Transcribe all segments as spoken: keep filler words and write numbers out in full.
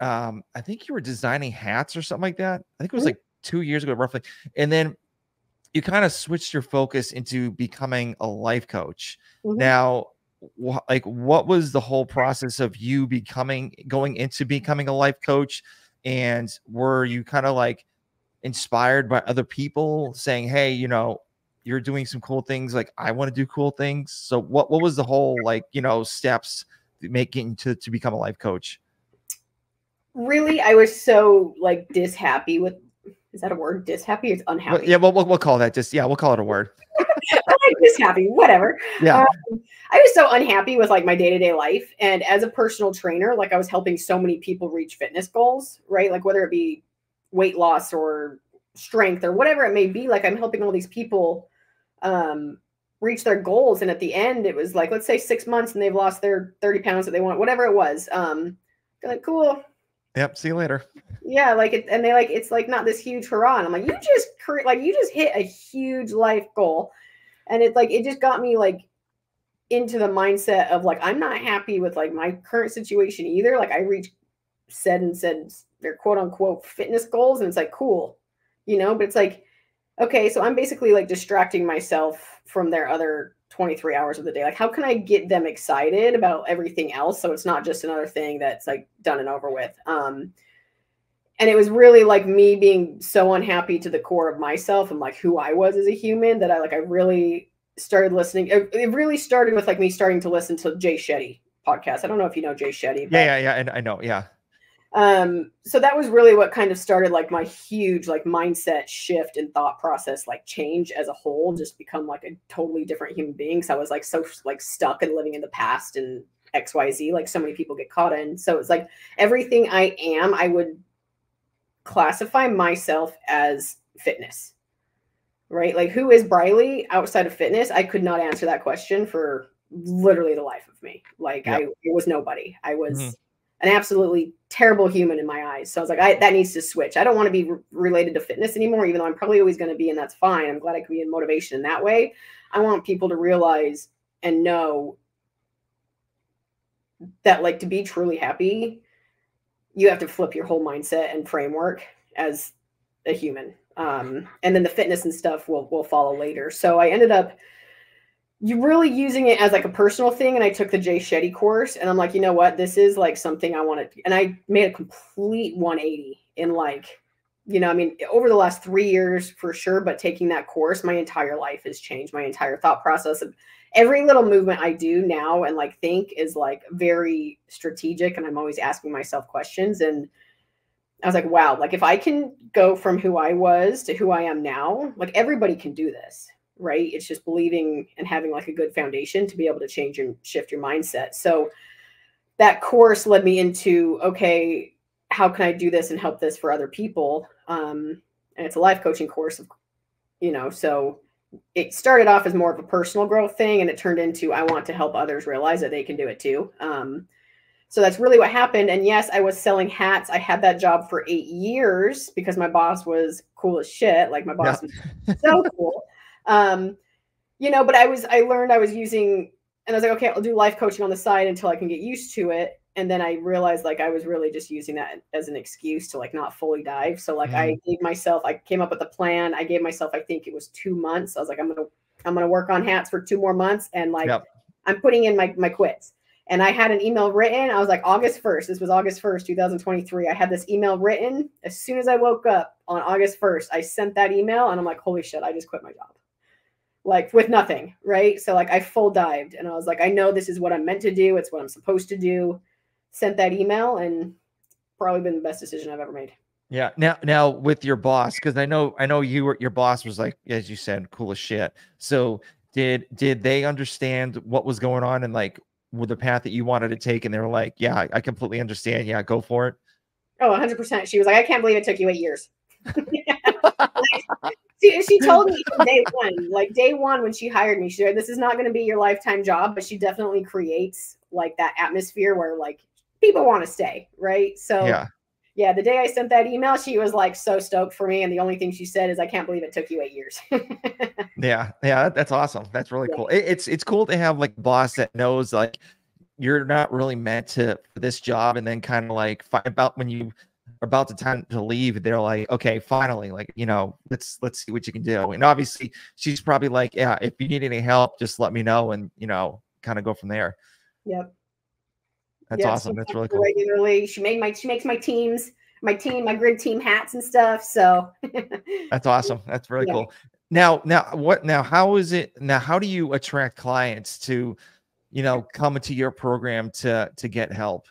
um, I think you were designing hats or something like that. I think it was like two years ago, roughly. And then you kind of switched your focus into becoming a life coach. Mm-hmm. Now, wh- like, what was the whole process of you becoming, going into becoming a life coach? And were you kind of like inspired by other people saying, hey, you know, you're doing some cool things, like I want to do cool things. So what, what was the whole, like, you know, steps making to, to become a life coach? Really? I was so like dishappy with, is that a word? Dishappy? It's unhappy. Well, yeah. Well, we'll, we'll call that just, yeah, we'll call it a word. Dishappy, whatever. Yeah. Um, I was so unhappy with like my day-to-day life. And as a personal trainer, like I was helping so many people reach fitness goals, right? Like whether it be weight loss or strength or whatever it may be, like I'm helping all these people um, reach their goals. And at the end, it was like, let's say six months and they've lost their thirty pounds that they want, whatever it was. Um, they're like, cool. Yep. See you later. Yeah. Like, it, and they like, it's like not this huge hurrah. And I'm like, you just cre- like, you just hit a huge life goal. And it's like, it just got me like into the mindset of like, I'm not happy with like my current situation either. Like I reached said and said their quote unquote fitness goals. And it's like, cool, you know, but it's like, okay, so I'm basically like distracting myself from their other twenty-three hours of the day. Like, how can I get them excited about everything else? So it's not just another thing that's like done and over with. Um, and it was really like me being so unhappy to the core of myself and like who I was as a human that I like, I really started listening. It, it really started with like me starting to listen to Jay Shetty podcast. I don't know if you know Jay Shetty. But, yeah, yeah, yeah. I know. Yeah. Um, so that was really what kind of started like my huge like mindset shift and thought process, like change as a whole, just become like a totally different human being. So I was like, so like stuck and living in the past and X, Y, Z, like so many people get caught in. So it's like everything I am, I would classify myself as fitness, right? Like who is Briley outside of fitness? I could not answer that question for literally the life of me. Like yeah. I it was nobody. I was mm-hmm. an absolutely terrible human in my eyes. So I was like, I, that needs to switch. I don't want to be re- related to fitness anymore, even though I'm probably always going to be, and that's fine. I'm glad I could be in motivation in that way. I want people to realize and know that like to be truly happy, you have to flip your whole mindset and framework as a human. Um, and then the fitness and stuff will, will follow later. So I ended up you really using it as like a personal thing. And I took the Jay Shetty course and I'm like, you know what, this is like something I want to, and I made a complete one eighty in like, you know, I mean, over the last three years for sure, but taking that course, my entire life has changed. My entire thought process of every little movement I do now and like think is like very strategic. And I'm always asking myself questions. And I was like, wow, like if I can go from who I was to who I am now, like everybody can do this. Right? It's just believing and having like a good foundation to be able to change and shift your mindset. So that course led me into, okay, how can I do this and help this for other people? Um, and it's a life coaching course, you know, so it started off as more of a personal growth thing and it turned into, I want to help others realize that they can do it too. Um, so that's really what happened. And yes, I was selling hats. I had that job for eight years because my boss was cool as shit. Like my boss yeah. was so cool. Um, you know, but I was, I learned I was using, and I was like, okay, I'll do life coaching on the side until I can get used to it. And then I realized like, I was really just using that as an excuse to like, not fully dive. So like, mm-hmm. I gave myself, I came up with a plan. I gave myself, I think it was two months. I was like, I'm going to, I'm going to work on hats for two more months. And like, yep. I'm putting in my, my quits. And I had an email written. I was like, August first, this was August first, two thousand twenty-three. I had this email written as soon as I woke up on August first, I sent that email and I'm like, holy shit, I just quit my job. Like with nothing, right? So like I full dived and I was like, I know this is what I'm meant to do. It's what I'm supposed to do. Sent that email and probably been the best decision I've ever made. Yeah. Now, now with your boss, because I know, I know you were, your boss was like, as you said, cool as shit. So did, did they understand what was going on and like with the path that you wanted to take? And they were like, yeah, I completely understand. Yeah. Go for it. Oh, a hundred percent. She was like, I can't believe it took you eight years. Like, she, she told me from day one, like day one when she hired me, she said, this is not going to be your lifetime job, but she definitely creates like that atmosphere where like people want to stay. Right. So yeah. yeah, the day I sent that email, she was like so stoked for me. And the only thing she said is, I can't believe it took you eight years. yeah. Yeah. That's awesome. That's really yeah. cool. It, it's, it's cool to have like a boss that knows like, you're not really meant to for this job. And then kind of like find about when you are about the time to leave, they're like, okay, finally, like, you know, let's, let's see what you can do. And obviously she's probably like, yeah, if you need any help, just let me know. And, you know, kind of go from there. Yep. That's yeah, awesome. That's really cool. Regularly. She made my, she makes my teams, my team, my grid team hats and stuff. So that's awesome. That's really yeah. cool. Now, now what, now, how is it now? How do you attract clients to, you know, come into your program to, to get help?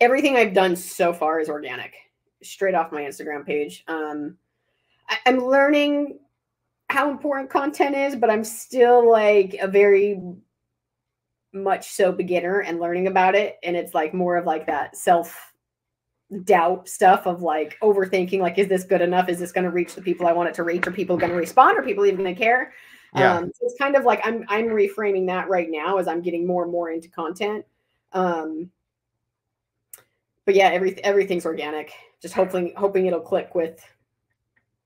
Everything I've done so far is organic, straight off my Instagram page. Um, I, I'm learning how important content is, but I'm still like a very much so beginner and learning about it. And it's like more of like that self doubt stuff of like overthinking, like, is this good enough? Is this going to reach the people I want it to reach? Are people going to respond? Are people even going to care? Yeah. Um, so it's kind of like, I'm, I'm reframing that right now as I'm getting more and more into content. Um, but yeah, every, everything's organic, just hopefully hoping it'll click with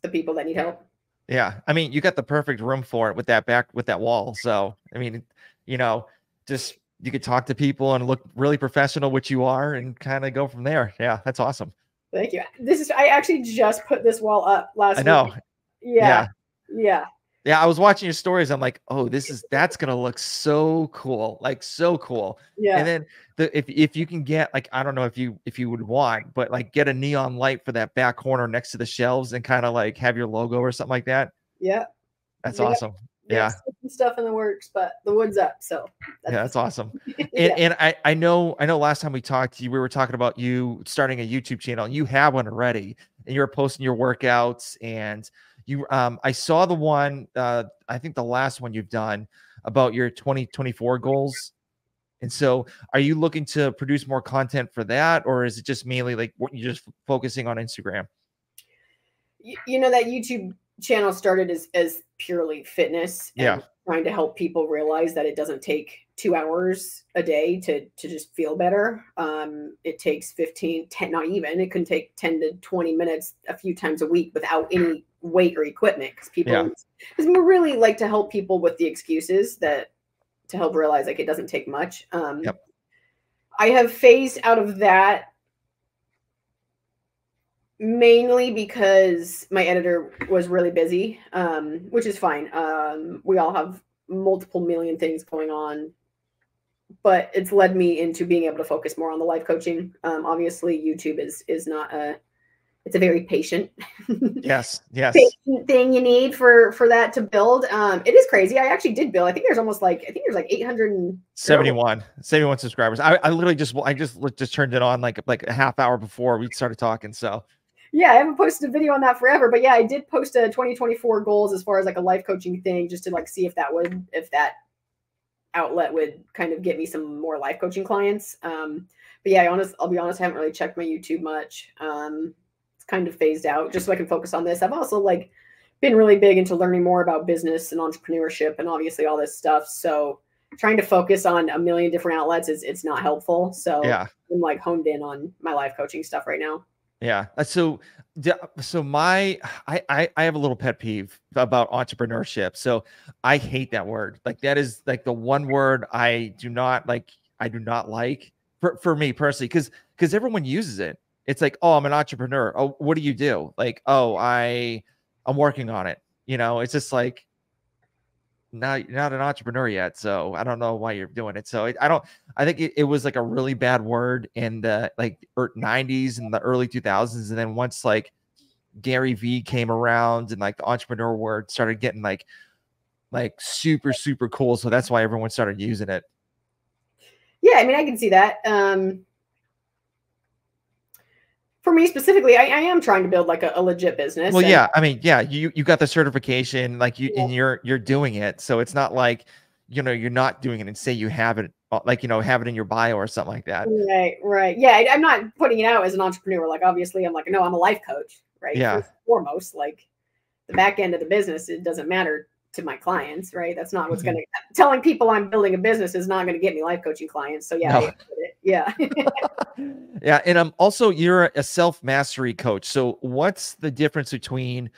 the people that need help. Yeah. I mean, you got the perfect room for it with that back, with that wall. So, I mean, you know, just, you could talk to people and look really professional, which you are, and kind of go from there. Yeah. That's awesome. Thank you. This is, I actually just put this wall up last I know. Week. Yeah. Yeah. Yeah. Yeah. I was watching your stories. I'm like, oh, this is, that's going to look so cool. Like so cool. Yeah. And then the, if, if you can get like, I don't know if you, if you would want, but like get a neon light for that back corner next to the shelves and kind of like have your logo or something like that. Yeah. That's yeah. awesome. Yeah, stuff in the works, but the wood's up. So that's yeah, that's awesome. And, yeah. and I, I know, I know last time we talked, you, we were talking about you starting a YouTube channel and you have one already and you were posting your workouts and you, um, I saw the one, uh, I think the last one you've done about your twenty twenty-four goals. And so are you looking to produce more content for that? Or is it just mainly like what you're just focusing on Instagram? You, you know, that YouTube channel started as, as purely fitness and yeah. trying to help people realize that it doesn't take two hours a day to, to just feel better. Um, it takes fifteen, ten, not even, it can take ten to twenty minutes a few times a week without any weight or equipment. Cause people, yeah. cause we really like to help people with the excuses that to help realize like it doesn't take much. Um, yep. I have phased out of that mainly because my editor was really busy, um, which is fine. Um, we all have multiple million things going on, but it's led me into being able to focus more on the life coaching. Um, obviously YouTube is, is not a, it's a very patient yes, yes. thing you need for, for that to build. Um, it is crazy. I actually did build, I think there's almost like, I think there's like eight hundred seventy-one subscribers. I, I literally just, I just, just turned it on like, like a half hour before we started talking. So yeah, I haven't posted a video on that forever, but yeah, I did post a twenty twenty-four goals as far as like a life coaching thing, just to like see if that would, if that outlet would kind of get me some more life coaching clients. Um, but yeah, I honest, I'll be honest, I haven't really checked my YouTube much. Um, it's kind of phased out just so I can focus on this. I've also like been really big into learning more about business and entrepreneurship and obviously all this stuff. So trying to focus on a million different outlets is, it's not helpful. So yeah. I'm like honed in on my life coaching stuff right now. Yeah. So, so my, I, I, I have a little pet peeve about entrepreneurship. So I hate that word. Like that is like the one word I do not like, I do not like for, for me personally, cause, cause everyone uses it. It's like, oh, I'm an entrepreneur. Oh, what do you do? Like, oh, I, I'm working on it. You know, it's just like, not, you're not an entrepreneur yet. So I don't know why you're doing it. So it, I don't, I think it, it was like a really bad word in the like nineties and the early two thousands. And then once like Gary Vee came around and like the entrepreneur word started getting like, like super, super cool. So that's why everyone started using it. Yeah. I mean, I can see that. Um, For me specifically, I, I am trying to build like a, a legit business. Well, yeah. I mean, yeah, you, you got the certification, like you, yeah. and you're, you're doing it. So it's not like, you know, you're not doing it and say you have it, like, you know, have it in your bio or something like that. Right. Right. Yeah. I, I'm not putting it out as an entrepreneur. Like, obviously I'm like, no, I'm a life coach, right? Yeah. First and foremost, like the back end of the business, it doesn't matter to my clients, right? That's not what's mm-hmm. going to, telling people I'm building a business is not going to get me life coaching clients. So yeah. No. I, yeah. Yeah. And I'm also, you're a self-mastery coach. So what's the difference between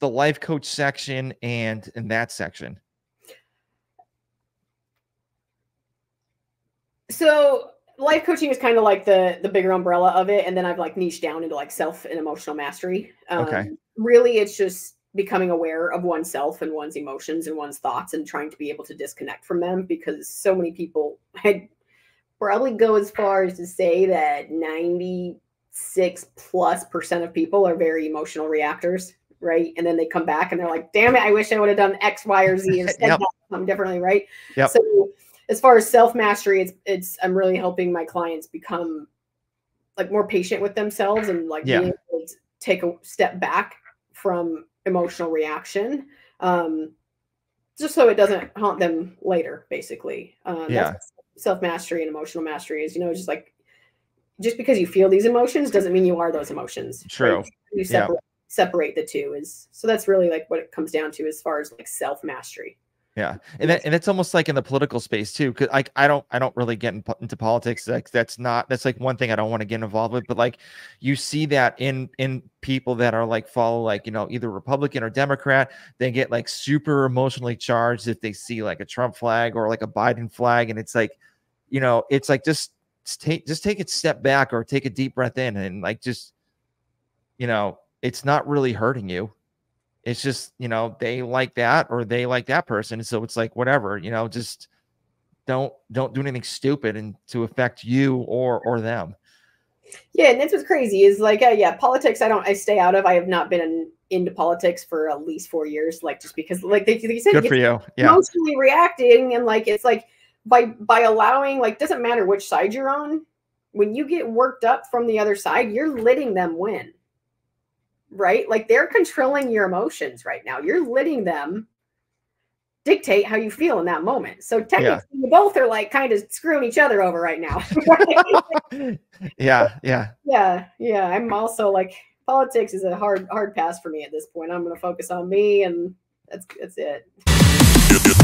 the life coach section and in that section? So life coaching is kind of like the the bigger umbrella of it, and then I've like niched down into like self and emotional mastery. Um, okay. Really, it's just becoming aware of oneself and one's emotions and one's thoughts, and trying to be able to disconnect from them, because so many people, I'd probably go as far as to say that ninety-six plus percent of people are very emotional reactors, right? And then they come back and they're like, damn it, I wish I would have done X, Y, or Z instead. Yep. Of something differently, right? Yep. So as far as self-mastery, it's, it's, I'm really helping my clients become like more patient with themselves and like, yeah, being able to take a step back from emotional reaction, um, just so it doesn't haunt them later, basically. Um, yeah. That's self-mastery and emotional mastery is, you know, just like, just because you feel these emotions doesn't mean you are those emotions. True. Right? You separate, yeah. separate the two is, so that's really like what it comes down to as far as like self-mastery. Yeah. And that, and it's almost like in the political space too. Cause like, I don't, I don't really get in, into politics. Like that's not, that's like one thing I don't want to get involved with, but like you see that in, in people that are like follow, like, you know, either Republican or Democrat, they get like super emotionally charged if they see like a Trump flag or like a Biden flag. And it's like, you know, it's like, just take, just take a step back or take a deep breath in and like, just, you know, it's not really hurting you. It's just, you know, they like that or they like that person. So it's like, whatever, you know, just don't, don't do anything stupid and to affect you or, or them. Yeah. And that's what's crazy is like, uh, yeah, politics, I don't, I stay out of, I have not been in, into politics for at least four years. Like, just because like they, they said, good for you. Yeah. Emotionally reacting. And like, it's like by, by allowing, like, doesn't matter which side you're on. When you get worked up from the other side, you're letting them win. Right? Like they're controlling your emotions right now. You're letting them dictate how you feel in that moment. So technically, yeah, you both are like kind of screwing each other over right now. Right? Yeah. Yeah. Yeah. Yeah. I'm also like politics is a hard, hard pass for me at this point. I'm going to focus on me and that's, that's it.